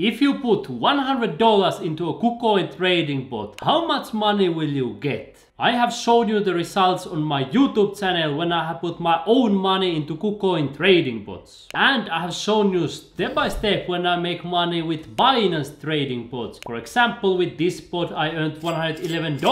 If you put $100 into a KuCoin trading bot, how much money will you get? I have shown you the results on my YouTube channel when I have put my own money into KuCoin trading bots. And I have shown you step by step when I make money with Binance trading bots. For example, with this bot I earned $111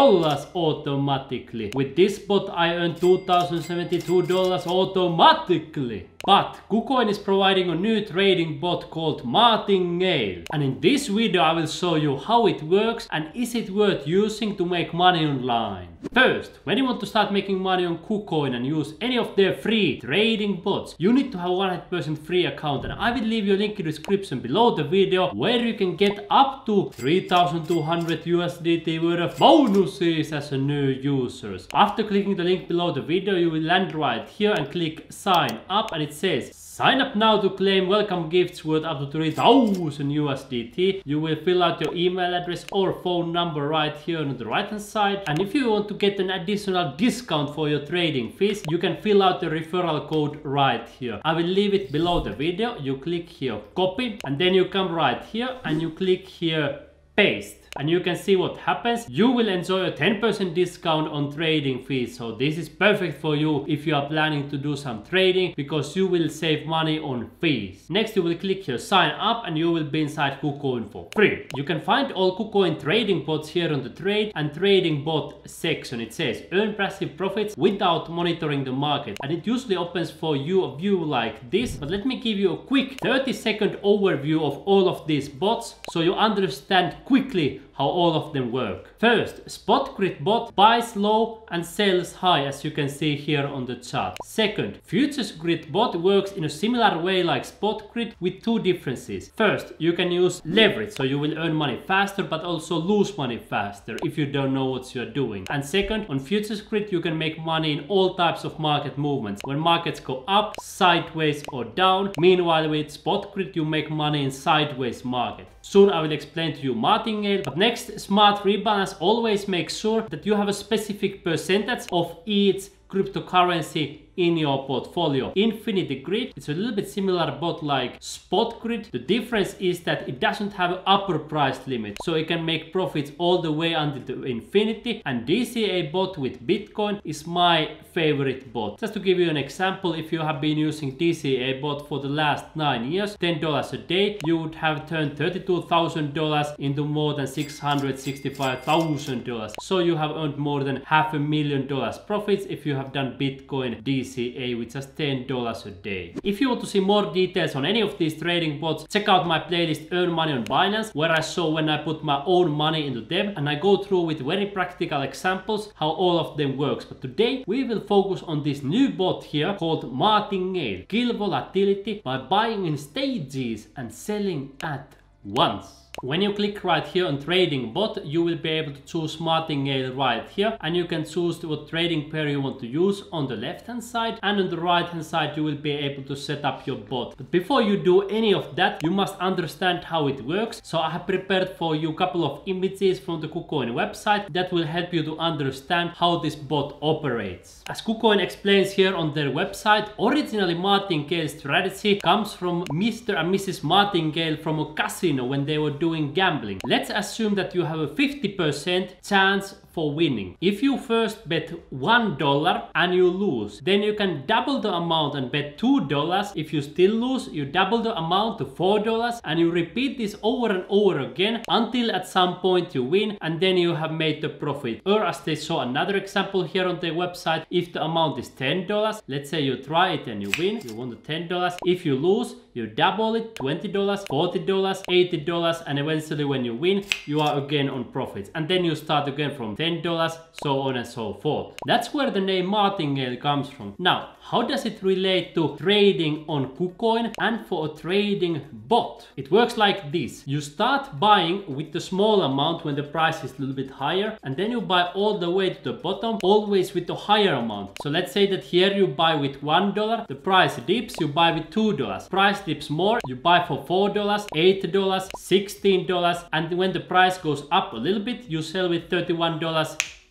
automatically. With this bot I earned $2,072 automatically. But KuCoin is providing a new trading bot called Martingale. And in this video I will show you how it works and is it worth using to make money online. First, when you want to start making money on KuCoin and use any of their free trading bots, you need to have a 100% free account, and I will leave you a link in the description below the video where you can get up to 3,200 USDT worth of bonuses as a new user. After clicking the link below the video, you will land right here and click sign up, and it says sign up now to claim welcome gifts worth up to 3,000 USDT. You will fill out your email address or phone number right here on the right hand side. And if you want to get an additional discount for your trading fees, you can fill out the referral code right here. I will leave it below the video. You click here copy, and then you come right here and you click here paste. And you can see what happens. You will enjoy a 10% discount on trading fees. So this is perfect for you if you are planning to do some trading, because you will save money on fees. Next, you will click here sign up and you will be inside KuCoin for free. You can find all KuCoin trading bots here on the trade and trading bot section. It says earn passive profits without monitoring the market. And it usually opens for you a view like this. But let me give you a quick 30-second overview of all of these bots so you understand quickly how all of them work. First, SpotGrid bot buys low and sells high, as you can see here on the chart. Second, FuturesGrid bot works in a similar way like SpotGrid with two differences. First, you can use leverage, so you will earn money faster but also lose money faster if you don't know what you're doing. And second, on FuturesGrid you can make money in all types of market movements, when markets go up, sideways or down. Meanwhile, with SpotGrid you make money in sideways market. Soon I will explain to you Martingale. But next, Smart Rebalance always makes sure that you have a specific percentage of each cryptocurrency in your portfolio. Infinity Grid, it's a little bit similar bot like SpotGrid. The difference is that it doesn't have an upper price limit, so it can make profits all the way until the infinity. And DCA bot with Bitcoin is my favorite bot. Just to give you an example, if you have been using DCA bot for the last 9 years, $10 a day, you would have turned $32,000 into more than $665,000. So you have earned more than $500,000 profits if you have done Bitcoin DCA with just $10 a day. If you want to see more details on any of these trading bots, check out my playlist Earn Money on Binance, where I show when I put my own money into them, and I go through with very practical examples how all of them works. But today we will focus on this new bot here called Martingale. Kill volatility by buying in stages and selling at once. When you click right here on trading bot, you will be able to choose Martingale right here, and you can choose what trading pair you want to use on the left hand side, and on the right hand side you will be able to set up your bot. But before you do any of that, you must understand how it works. So I have prepared for you a couple of images from the KuCoin website that will help you to understand how this bot operates. As KuCoin explains here on their website, originally Martingale's strategy comes from Mr. and Mrs. Martingale from a casino when they were doing gambling. Let's assume that you have a 50% chance for winning. If you first bet $1 and you lose, then you can double the amount and bet $2. If you still lose, you double the amount to $4, and you repeat this over and over again until at some point you win, and then you have made the profit. Or as they show another example here on their website, if the amount is $10, let's say you try it and you win, you won the $10. If you lose, you double it, $20, $40, $80, and eventually when you win, you are again on profits. And then you start again from $10, so on and so forth. That's where the name Martingale comes from. Now, how does it relate to trading on KuCoin and for a trading bot? It works like this. You start buying with the small amount when the price is a little bit higher, and then you buy all the way to the bottom, always with the higher amount. So let's say that here you buy with $1, the price dips, you buy with $2. Price dips more, you buy for $4, $8, $16, and when the price goes up a little bit, you sell with $31.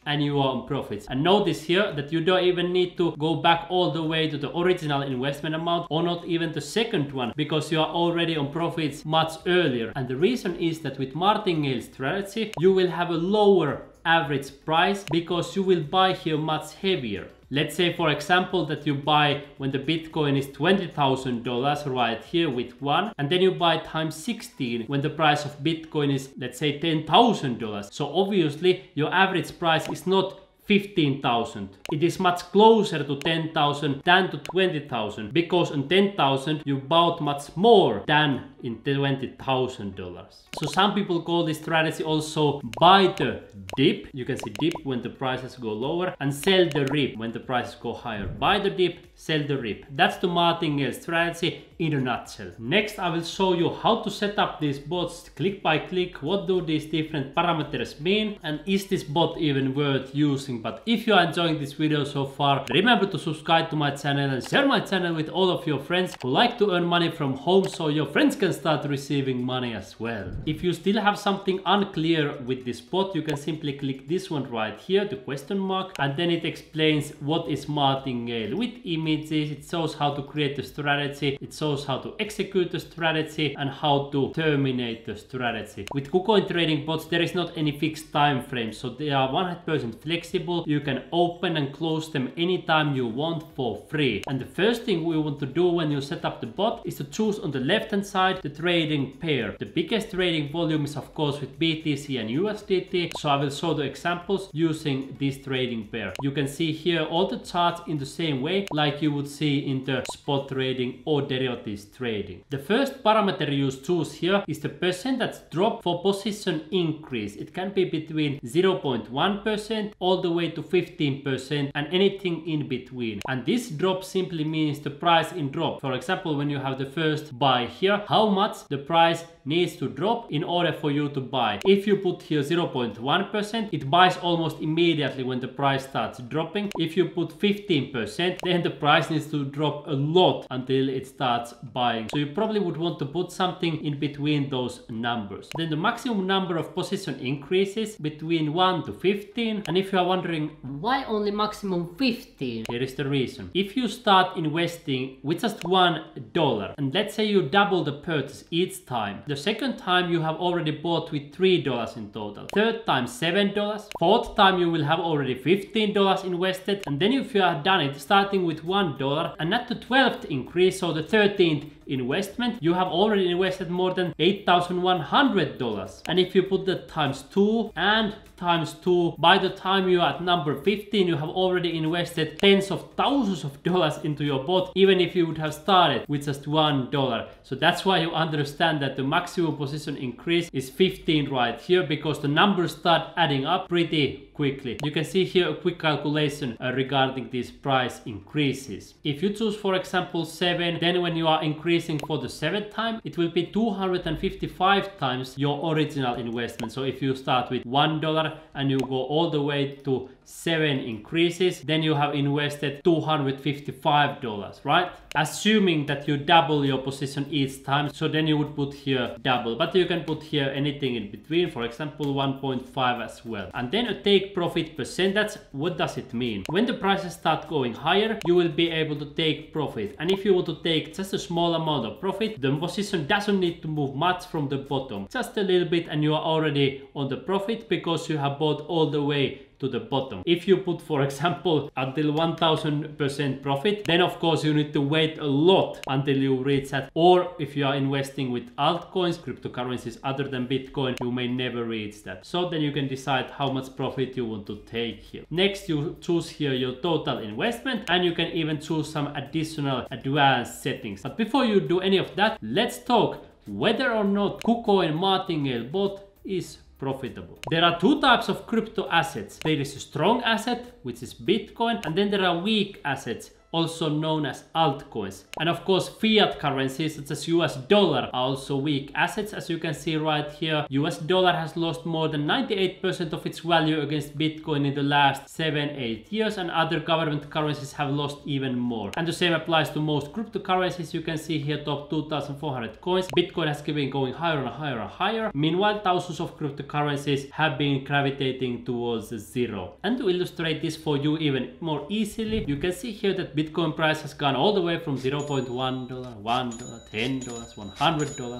and you are on profits. And notice here that you don't even need to go back all the way to the original investment amount, or not even the second one, because you are already on profits much earlier. And the reason is that with Martingale strategy, you will have a lower average price because you will buy here much heavier. Let's say, for example, that you buy when the Bitcoin is $20,000 right here with one, and then you buy times 16 when the price of Bitcoin is, let's say, $10,000. So obviously your average price is not 15,000. It is much closer to 10,000 than to 20,000, because on 10,000 you bought much more than in $20,000. So some people call this strategy also buy the dip. You can see dip when the prices go lower, and sell the rip when the prices go higher. Buy the dip, sell the rip. That's the Martingale strategy in a nutshell. Next, I will show you how to set up these bots click by click. What do these different parameters mean, and is this bot even worth using? But if you are enjoying this video so far, remember to subscribe to my channel and share my channel with all of your friends who like to earn money from home, so your friends can start receiving money as well. If you still have something unclear with this bot, you can simply click this one right here, the question mark, and then it explains what is Martingale with images. It shows how to create the strategy, it shows how to execute the strategy, and how to terminate the strategy. With KuCoin trading bots, there is not any fixed time frame, so they are 100% flexible. You can open and close them anytime you want for free. And the first thing we want to do when you set up the bot is to choose on the left hand side the trading pair. The biggest trading volume is of course with BTC and USDT, so I will show the examples using this trading pair. You can see here all the charts in the same way like you would see in the spot trading or derivatives trading. The first parameter you choose here is the percentage drop for position increase. It can be between 0.1% all the way to 15% and anything in between. And this drop simply means the price in drop. For example, when you have the first buy here, how much the price needs to drop in order for you to buy. If you put here 0.1%, it buys almost immediately when the price starts dropping. If you put 15%, then the price needs to drop a lot until it starts buying. So you probably would want to put something in between those numbers. Then the maximum number of position increases between 1 to 15. And if you are wondering why only maximum 15, here is the reason. If you start investing with just $1, and let's say you double the purchase each time, the second time you have already bought with $3 in total, third time $7, fourth time you will have already $15 invested, and then if you have done it starting with $1 and at the 12th increase, so the 13th investment, you have already invested more than $8,100. And if you put that times 2 and times 2, by the time you are at number 15, you have already invested tens of thousands of dollars into your bot, even if you would have started with just $1. So that's why you understand that the maximum position increase is 15 right here, because the numbers start adding up pretty quickly. You can see here a quick calculation regarding these price increases. If you choose, for example, 7, then when you are increasing for the 7th time, it will be 255 times your original investment. So if you start with $1 and you go all the way to 7 increases, then you have invested $255, right? Assuming that you double your position each time, so then you would put here double, but you can put here anything in between, for example 1.5 as well. And then a take profit percentage. What does it mean? When the prices start going higher, you will be able to take profit, and if you want to take just a small amount of profit, the position doesn't need to move much from the bottom, just a little bit, and you are already on the profit because you have bought all the way to the bottom. If you put, for example, until 1000% profit, then of course you need to wait a lot until you reach that. Or if you are investing with altcoins, cryptocurrencies other than Bitcoin, you may never reach that. So then you can decide how much profit you want to take here. Next, you choose here your total investment, and you can even choose some additional advanced settings. But before you do any of that, let's talk whether or not KuCoin Martingale bot is profitable. There are two types of crypto assets. There is a strong asset, which is Bitcoin, and then there are weak assets also known as altcoins. And of course, fiat currencies such as US dollar are also weak assets, as you can see right here. US dollar has lost more than 98% of its value against Bitcoin in the last 7-8 years, and other government currencies have lost even more. And the same applies to most cryptocurrencies. You can see here top 2,400 coins. Bitcoin has been going higher and higher and higher. Meanwhile, thousands of cryptocurrencies have been gravitating towards zero. And to illustrate this for you even more easily, you can see here that Bitcoin price has gone all the way from $0.1, $1, $10, $100,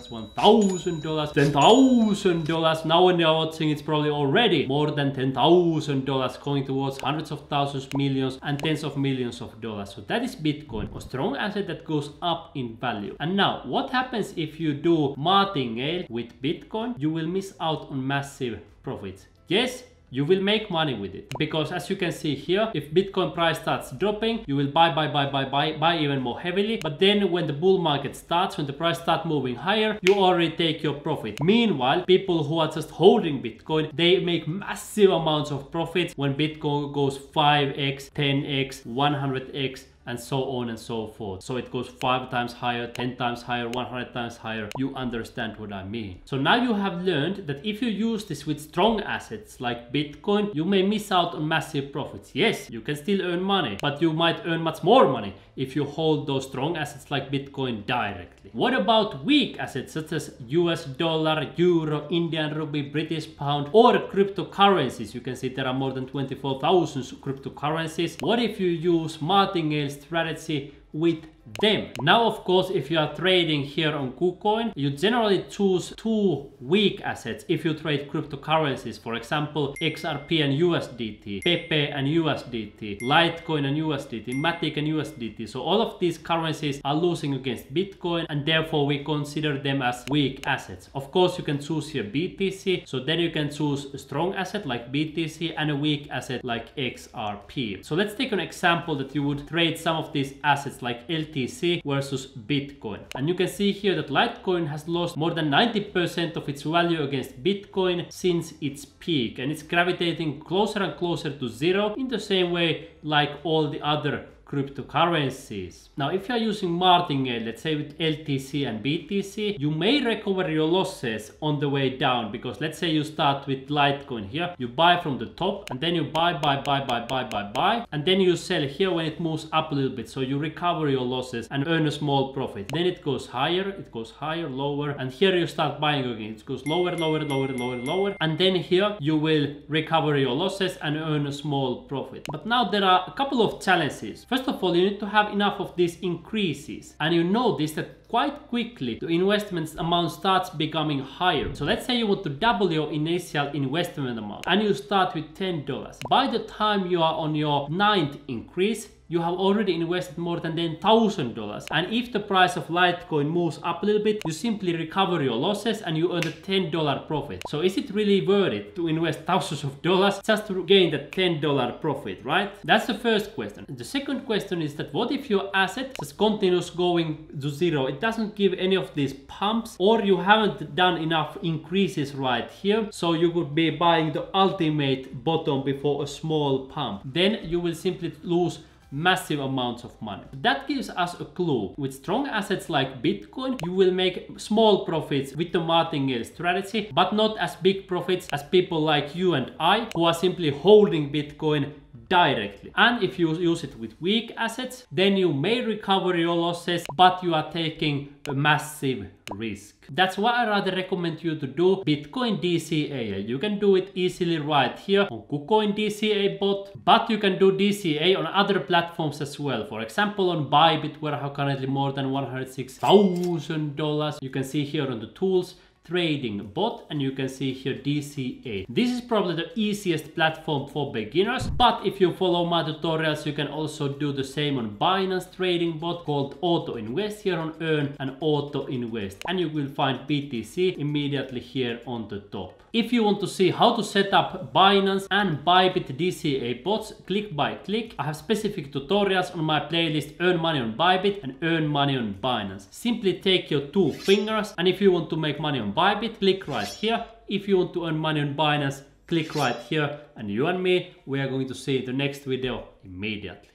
$1,000, $10,000. Now when you are watching, it's probably already more than $10,000, going towards hundreds of thousands, millions, and tens of millions of dollars. So that is Bitcoin, a strong asset that goes up in value. And now, what happens if you do martingale with Bitcoin? You will miss out on massive profits. Yes, you will make money with it, because as you can see here, if Bitcoin price starts dropping, you will buy even more heavily. But then when the bull market starts, when the price starts moving higher, you already take your profit. Meanwhile, people who are just holding Bitcoin, they make massive amounts of profits when Bitcoin goes 5x, 10x, 100x, and so on and so forth. So it goes 5 times higher, 10 times higher, 100 times higher. You understand what I mean. So now you have learned that if you use this with strong assets like Bitcoin, you may miss out on massive profits. Yes, you can still earn money, but you might earn much more money if you hold those strong assets like Bitcoin directly. What about weak assets such as US dollar, euro, Indian rupee, British pound, or cryptocurrencies? You can see there are more than 24,000 cryptocurrencies. What if you use martingale strategy with them? Now, of course, if you are trading here on KuCoin, you generally choose 2 weak assets if you trade cryptocurrencies. For example, XRP and USDT, Pepe and USDT, Litecoin and USDT, Matic and USDT. So all of these currencies are losing against Bitcoin, and therefore we consider them as weak assets. Of course, you can choose here BTC. So then you can choose a strong asset like BTC and a weak asset like XRP. So let's take an example that you would trade some of these assets like LTC versus Bitcoin. And you can see here that Litecoin has lost more than 90% of its value against Bitcoin since its peak, and it's gravitating closer and closer to zero, in the same way like all the other cryptocurrencies. Now, if you are using martingale, let's say with LTC and BTC, you may recover your losses on the way down, because let's say you start with Litecoin here, you buy from the top, and then you buy, and then you sell here when it moves up a little bit, so you recover your losses and earn a small profit. Then it goes higher, lower, and here you start buying again. It goes lower, lower, lower, lower, lower, and then here you will recover your losses and earn a small profit. But now there are a couple of challenges. First of all, you need to have enough of these increases, and you notice that quite quickly the investment amount starts becoming higher. So let's say you want to double your initial investment amount, and you start with $10. By the time you are on your 9th increase, you have already invested more than $10,000. And if the price of Litecoin moves up a little bit, you simply recover your losses and you earn a $10 profit. So is it really worth it to invest thousands of dollars just to gain that $10 profit, right? That's the first question. The second question is that what if your asset just continues going to zero? It doesn't give any of these pumps, or you haven't done enough increases right here. So you could be buying the ultimate bottom before a small pump. Then you will simply lose massive amounts of money. That gives us a clue. With strong assets like Bitcoin, you will make small profits with the martingale strategy, but not as big profits as people like you and I, who are simply holding Bitcoin directly. And if you use it with weak assets, then you may recover your losses, but you are taking a massive risk. That's why I rather recommend you to do Bitcoin DCA. You can do it easily right here on KuCoin DCA bot, but you can do DCA on other platforms as well. For example, on Bybit, where I have currently more than $106,000. You can see here on the tools, trading bot, and you can see here DCA. This is probably the easiest platform for beginners, but if you follow my tutorials, you can also do the same on Binance trading bot called Auto Invest here on Earn and Auto Invest, and you will find BTC immediately here on the top. If you want to see how to set up Binance and Bybit DCA bots click by click, I have specific tutorials on my playlist Earn Money on Bybit and Earn Money on Binance. Simply take your 2 fingers, and if you want to make money on Bybit, click right here. If you want to earn money on Binance, click right here, and you and me, we are going to see the next video immediately.